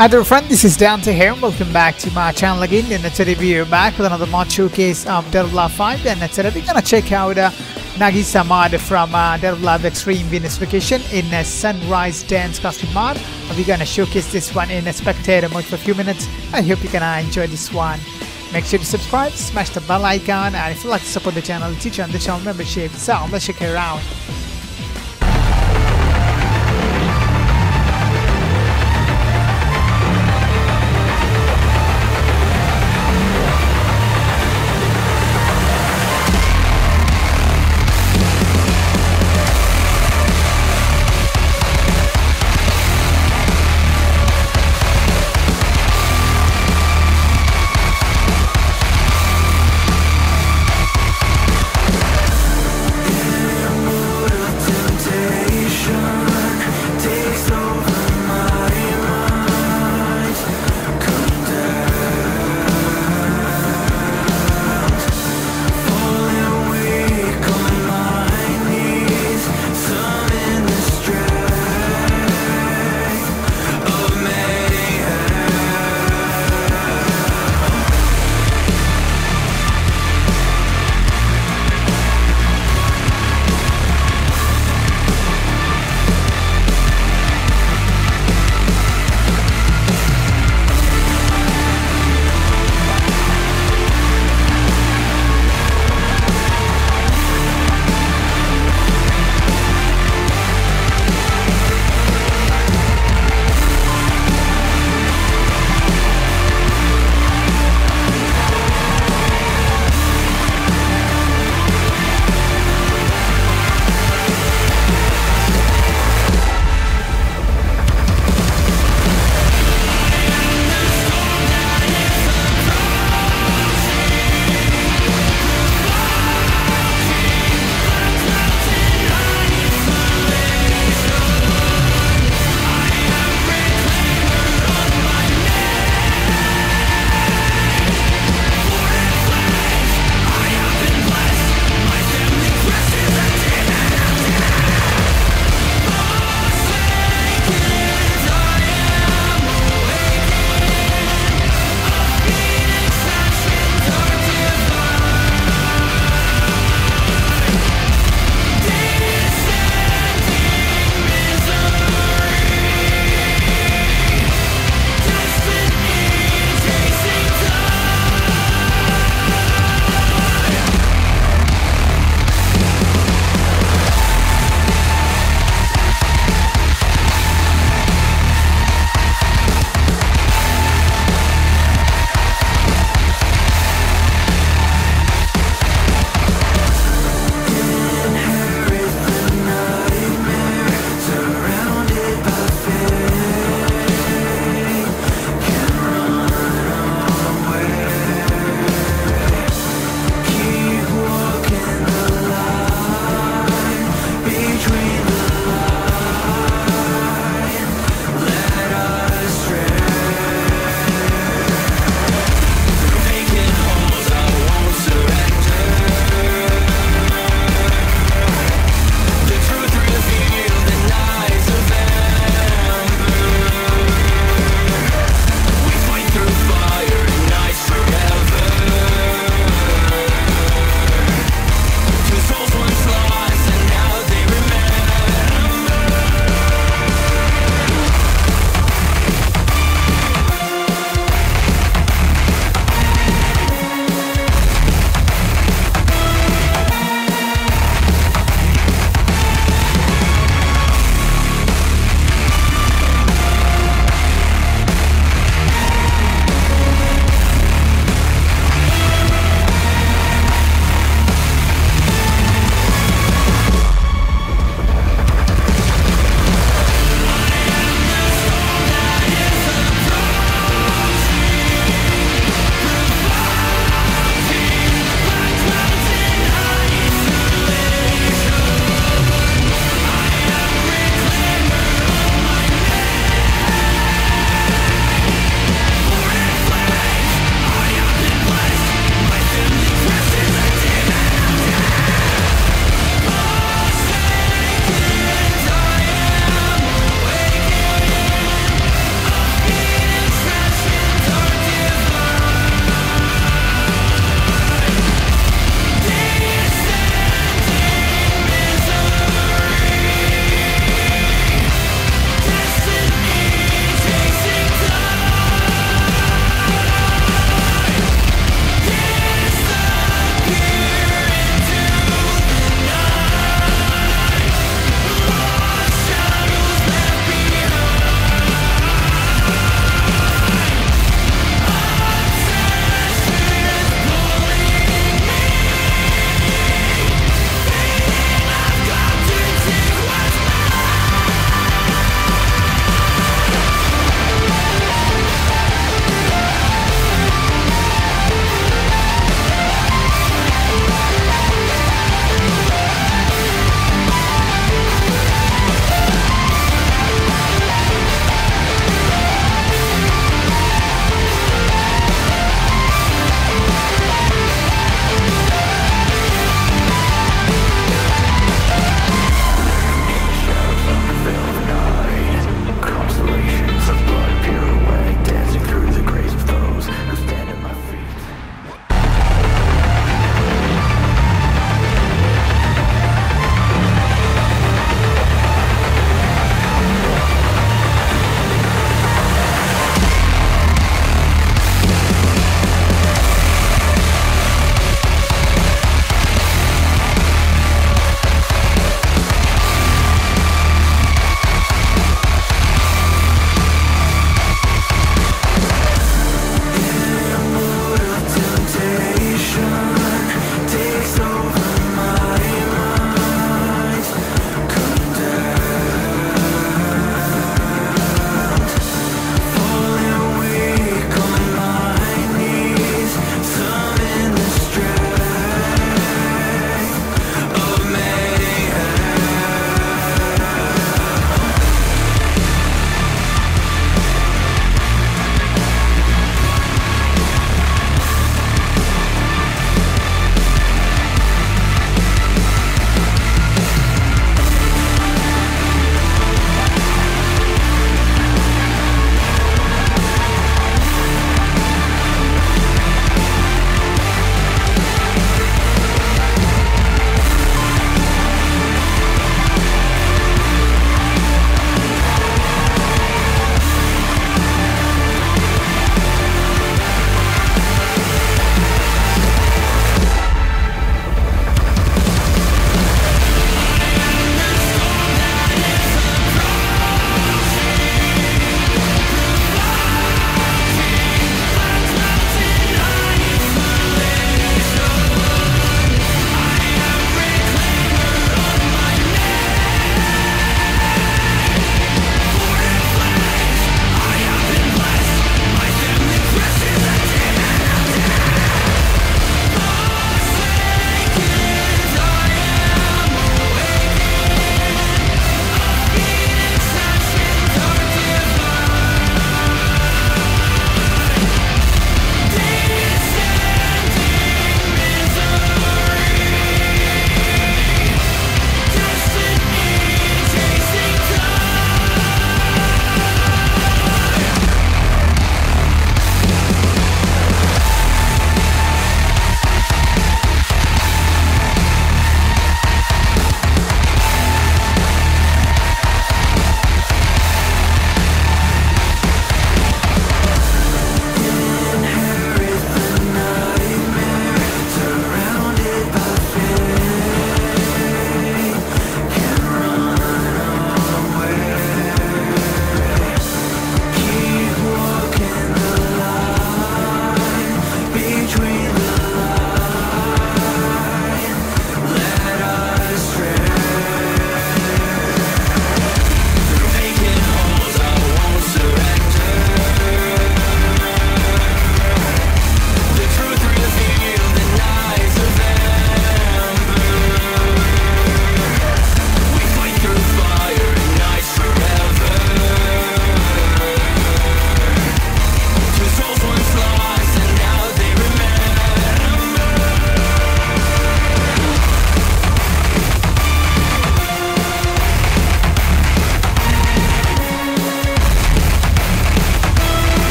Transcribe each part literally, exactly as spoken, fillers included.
Hi there friend, this is Dante here and welcome back to my channel again. And today we are back with another mod showcase of Dead or Alive five, and today we're gonna check out uh, Nagisa mod from uh, Dead or Alive Extreme Venus Vacation in a Sunrise Dance costume mod. We're gonna showcase this one in a spectator mode for a few minutes. I hope you can uh, enjoy this one. Make sure to subscribe, smash the bell icon, and if you like to support the channel, teach on the channel membership. So let's check it out.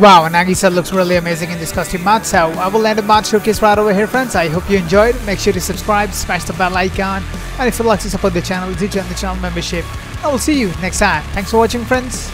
Wow, Nagisa looks really amazing in this costume mod, so I will end the mod showcase right over here, friends. I hope you enjoyed. Make sure to subscribe, smash the bell icon, and if you'd like to support the channel, do join the channel membership. I will see you next time. Thanks for watching, friends.